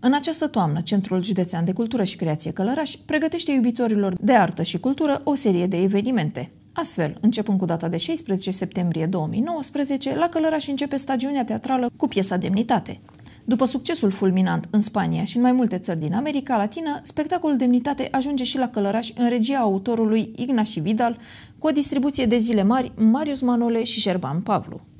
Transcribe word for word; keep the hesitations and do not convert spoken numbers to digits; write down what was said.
În această toamnă, Centrul Județean de Cultură și Creație Călărași pregătește iubitorilor de artă și cultură o serie de evenimente. Astfel, începând cu data de șaisprezece septembrie două mii nouăsprezece, la Călărași începe stagiunea teatrală cu piesa Demnitate. După succesul fulminant în Spania și în mai multe țări din America Latină, spectacolul Demnitate ajunge și la Călărași în regia autorului Ignași Vidal, cu o distribuție de zile mari Marius Manole și Șerban Pavlu.